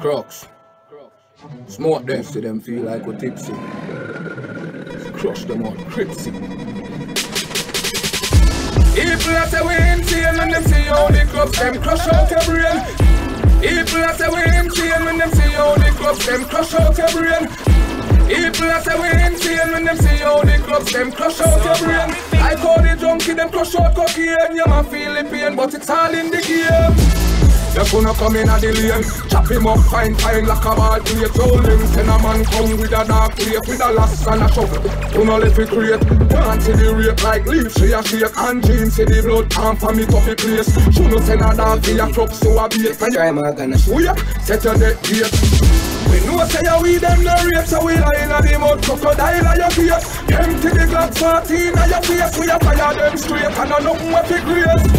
Crocs. Smoke them so them feel like we're tipsy. Crush them all, cripsy. People that say we insane when them see all the clubs, them crush out your brain. People that say we insane when them see all the clubs, them crush out your brain. People that say we insane when them see all the clubs, them crush out your brain. I call the junkie, them crush out cocaine. Your man feeling pain, but it's all in the game. You gonna come in at the lane, chop him up, fine time like a ball play. Told him, send a man come with a dark plate, with a lass and a shovel. You know let me create, can't see the rape like leaves, she a shake. And jeans see the blood come from me toughy place. She no send a dog to your club, so I beat. Try my gun, so ya, set your death date. We know say ya we them no rape, so we lie in a the mud, crocodile a your face. Empty the Glock 14 a your face, we a fire them straight, and a nothing we fi grace.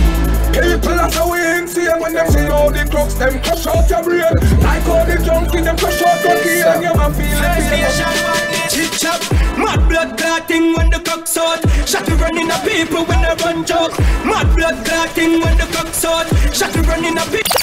People are so insane when them see all the crooks, them crush out your brain. Like all the junkies, them crush out your key and your man feel like pain. Chip chop, mad blood clotting when the crooks out. Shot you running a people when they run joke. Mad blood clotting when the crooks out. Shot you running a people.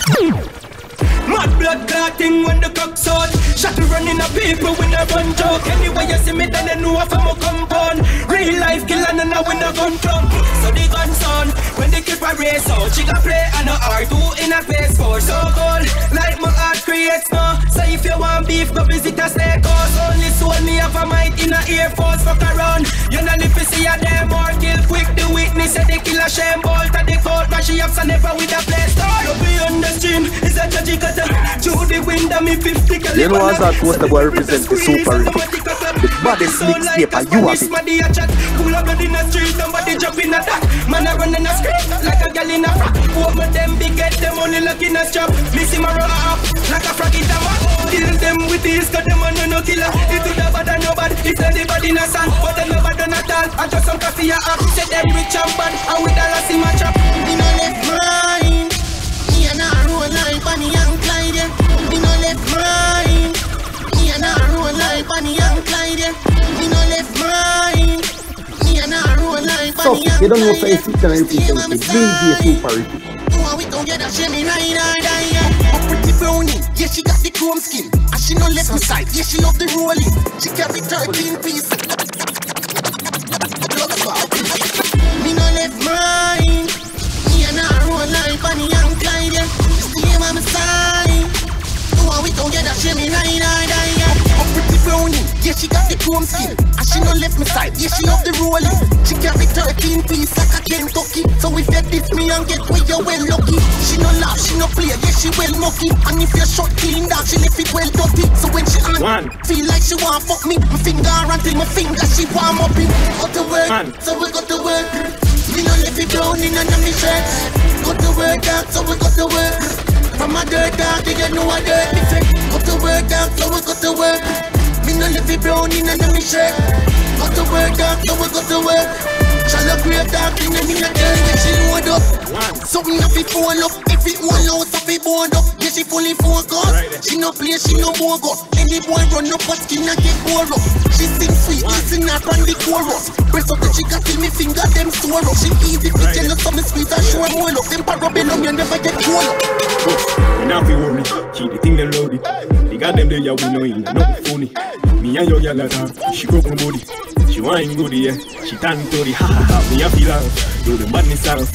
Mad blood clotting when the crooks out. Shot you running a people when they run joke. Anyway you see me then they know if I'm a compound. Real life killer and I win a gun trump. So the gun's on. When the keeper race out, she can play and her heart do in a face for. So cold, like my heart creates no. So if you want beef, go visit a steakhouse. Only soul me have a mic in a Air Force, fuck around. You know if you see a damn or kill quick, the witness said they kill a shame bolt at the court. But she ups and never with a play store. You be on the stream, is a judgy cutter. Through the window, me 50 caliber. You know as that was the boy represent the super rich. The baddest mixtape and you have it. Cool up in the street, somebody jump in a duck. Man I run in a street like a gal in a frack. What my them big get them only look in a shop. Me see my roll up like a frack in a wack. Kill them with this cause them on no killer. It do the bad and no bad. It's not the bad in a sand. But them never done at all. I just some coffee a up. Set them rich and bad. And with a lass in my chop. Me no left mine. Me and I roll like Bonnie and Clyde. Me no left mine. Me and I roll like Bonnie and Clyde. Me no left mine. So, you don't know if I see the people, it's really super rich. A pretty brownie, yeah, she got the chrome skin. And she no left me side, yeah, she love the rolling. She carry 13 piece. Me no left mine. Me and I roll like Bonnie and Clyde. Stay on my side. Oh, we don't get a shimmy right now. A pretty brownie, yeah, she got the chrome skin. And she no left me side, yeah, she love the rolling. She carry 13 piece like a Kentucky. So if you diss me and get where you're well lucky. She no laugh, she no play, yeah, she well mucky. And if you're shot clean down, she left it well dirty. So when she on, feel like she want fuck me. My finger until my finger, she warm up it. Got to work, so we got to work. Me no left it down in none of me shirts. Got to work out, so we got to work. From my dirt out, you know I dirt me take. Got to work out, so we got to work. Me no left it brown in none of me shirt. Got to work out, so we got to work. Shall I grab that thing and in a dirt when she load up. Something of it phone up, every one house of it board up. Yeah, she fully focused. She no play, she no bogo. Any boy run up her skin and get bored up. She sing sweet, listen up on the chorus. Press up that she got till me finger them sore up. She easy to jealous of me sweet and show more up. Them parrot belong you never get cool up. We not be worried, she the thing they load it. They got them there, yeah, we know it, not funny. Me and your girl are, she broke my body. She wine good, yeah, she tan to the ha-ha-ha. Me a feel out, do the badness out.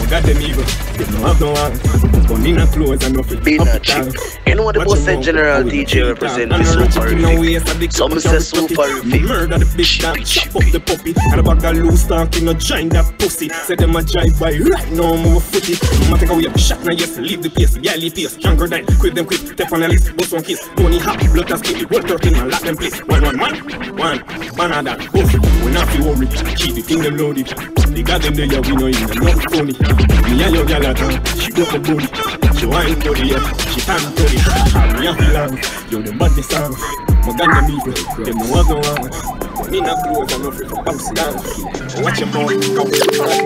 We got them evil, they don't have no one. Gone in her clothes and nothing. Be not cheap. You know what the boss said, General DJ represent the super-rific. Some say super-rific. Murder the big dog, chop up the puppy. And a bag of loose talk, you know, join that pussy. Set them a jive by right now, more footy. I'ma take away a shot, now yes, leave the place. Yeah, leave the place, canker dine, quit them quick. Step on the list, bust one kiss, Tony Hop, blood has kicked. World 13, and lock them place. One, banana. We not be worried, keep the thing them loaded. They got them there, yeah, we know it, not funny. Me and your girl at her, she broke her body. She wine to the earth, she tan to the earth. Me and her love, yo, them badness are. My gun them evil, them no have no one. When in her clothes, I'm not free from pops down. Watch your mouth, come on.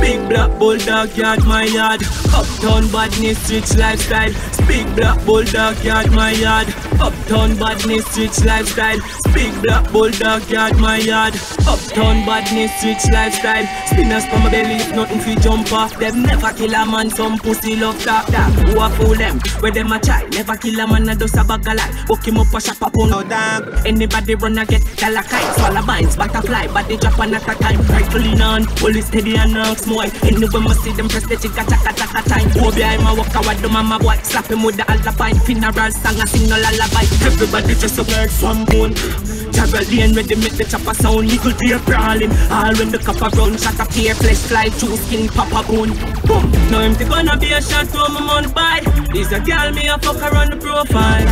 Big black bulldog yard my yard. Uptown badness, rich lifestyle. Big black bulldog yard my yard. Uptown badness, rich lifestyle. Big black bulldog yard my yard. Uptown badness, rich lifestyle. Spinners from my belly, nothing free jumper. Them never kill a man, some pussy love tap tap. Who a fool them? Where them a try? Never kill a man, I do sabak a lie. Book him up a shop a pound. Anybody run a get dollar kite. Swallow binds, butterfly, body drop and attack time. Rifle in on, bullet steady and knocks more. And when I see them press the chick attack time. Go behind my walk, I want the mama boy. Slap him with the alpine. Funeral song, I sing no lullaby. Everybody dress up like Swan Bone. Travel lane ready make the chopper sound. Eagle deer prowling. All when the copper run. Shot up here, flesh fly, chew skin, pop a bone. Boom. Now empty gonna be a shot to my man by. This a girl me a fuck her on the profile.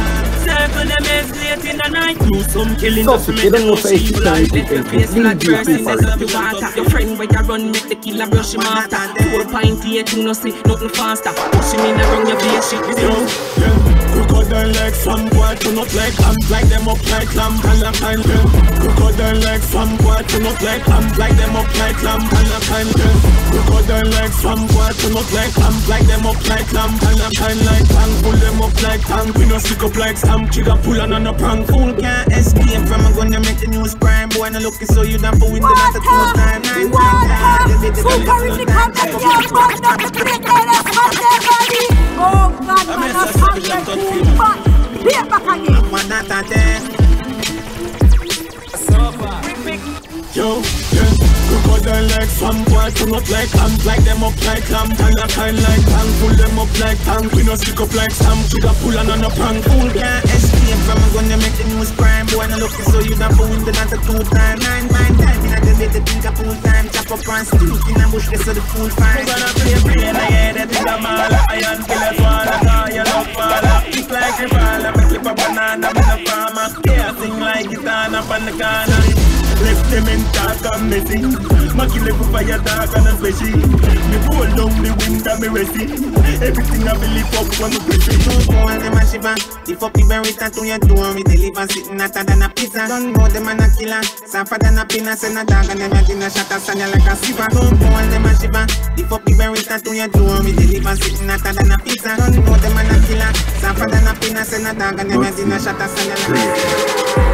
Circle them is late in the night. Do some killing so to make them evil. Let the face like person deserve the water. Your friend where you run make the killer brush him out. 4 pint here to no see nothing faster. Push him in around your face shit with you. Crocodile like some boy to not like I'm like them up like lamb and a kind. Crocodile like some boy to not like I'm like them up like lamb and a kind. Crocodile like some boy to not like I'm like them up like lamb and a kind. Like tank pull them up like tank. We no stick up like some trigger pull and on a prank. Fool can't escape from a gun to make the news prime. Boy no looking so you don't win the matter 2 times. Oh God, man, I but here back again. Yo, yeah. Crocodile like some boy to not like I'm like them up like lamb and a kind like tank. Pull them up like tank. We no stick up like some trigger pull and on a prank. Fool can't escape from a gun to make the news prime. Boy no looking so you don't win the matter 2 times. 9 times in a day they think a full time. Chop up and stick in a bush so the fool fine. We gonna play free and I hear that is a mala. I am killers wanna call you love mala. Like a ball, I flip a banana with a farmer. Yeah, I sing like it's on up on the corner. Left them in dark and messy. My kill for fire dark and a squishy. Me pull down the window, me resty. Everything I believe up when me pretty. Two boys, them a shiver. If up even return to your door, we deliver sitting hotter than a pizza. Don't know them and a killer. Suffer than a pinna, send a dog and them a dinner shot a sanya like a shiver. Two boys, them a shiver. If up even return to your door, we deliver sitting hotter than a pizza. Don't know them and a killer. Suffer than a pinna, send a dog and them a dinner shot a sanya like a shiver.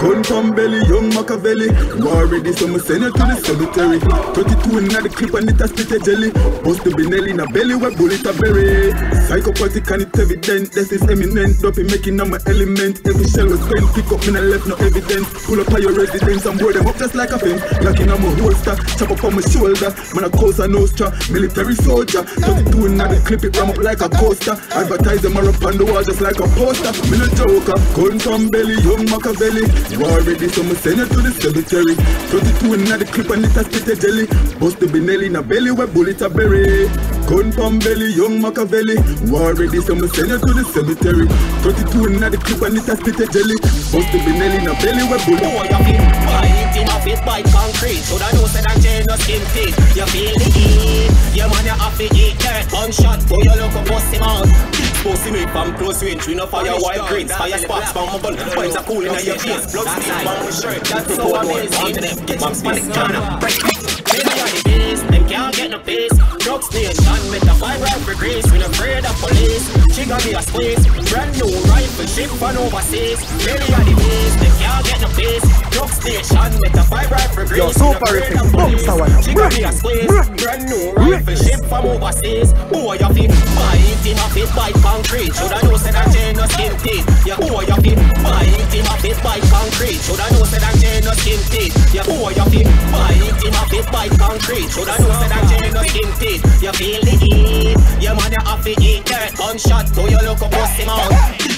Gun from belly, young Machiavelli. Already so me send you to the cemetery. 32 in the clip and it a spit a jelly. Bust the Benelli in a belly where bullet a berry. Psychopathic and it's evident. This is eminent, don't be making on my element. Every shell was spent, pick up me and left no evidence. Pull up on your residence and board them up just like a fence. Locking on my holster, chop up on my shoulder. Man a Cosa Nostra, military soldier. 32 in the clip it ram up like a coaster. Advertise them are up on the wall just like a poster. Me no joker. Gun from belly, young Machiavelli. You already so me send you to the cemetery. 32 in the clip and it a spit a jelly. Bust the Benelli in a belly where bullet a berry. Gun from belly, young Machiavelli. You already so me send you to the cemetery. 32 in the clip and it a spit a jelly. Bust the Benelli in a belly where bullet. Oh, you feel by eating off it by concrete. So that no said I'm jail no skin teeth. You feel the heat. Your man you have to eat that gunshot. Boy you look a bust him out. Pussy me from close range. We no fire white greens. Fire sparks from my gun. Points are cool in your face. That's like, that's so amazing. Get your Spanish China. Maybe I the beast, them can't get no peace. Drugs nation, make the five rifle grease. We no afraid of police, she got me a squeeze. Brand new rifle ship from overseas. Maybe I the beast, them can't get no peace. Drugs nation, make the five rifle grease. Yo, super rifle, bumps our number. She got me a squeeze, brand new rifle ship from overseas. Who are you fit? By eating off it by concrete. Should I know said I chain no skin teeth. Yeah, who are you fit? By eating off it by concrete. Should I know said I chain no skin teeth. Yeah, boy, you feel by eating off it by concrete. Should I know said I chain no skin teeth. You feel the heat. Your man you have to eat dirt. Gunshot to your local bust him out.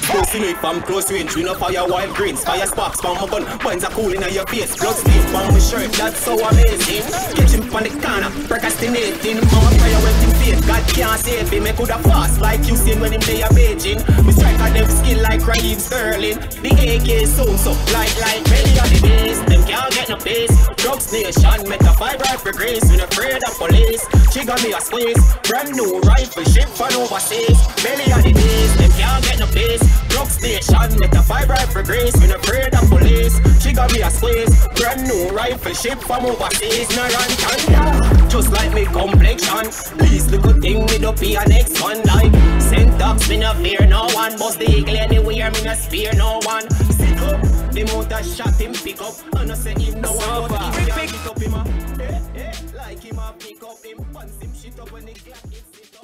Pussy me from close range, we no fire wild greens. Fire sparks from my gun, points are cool in your face. Blood sleep from my shirt, that's so amazing. Kitchen from the corner, procrastinating. Mama fire when things safe, God can't save him. Me coulda fast like you seen when him day a Beijing. Me strike at them skill like Raheem Sterling. The AK sounds up like belly on the base. Them can't get no pace. Drugs nation, make a five rifle grace. We no afraid of police, she got me a squeeze. Brand new rifle ship from overseas. Belly on the base, them can't get no pace. Drug station, make a five rifle grace. We no afraid of police, she got me a squeeze. Brand new rifle ship from overseas, ignorant and just like me complexion. Least little thing me do be a next one. Like send dogs, me no fear no one. Bust the eagle anywhere, me no spear no one. Sit up, the motor shot him pick up. And I say him no one, but he pick up him up. Like him a pick up him, punch him shit up when he clap it.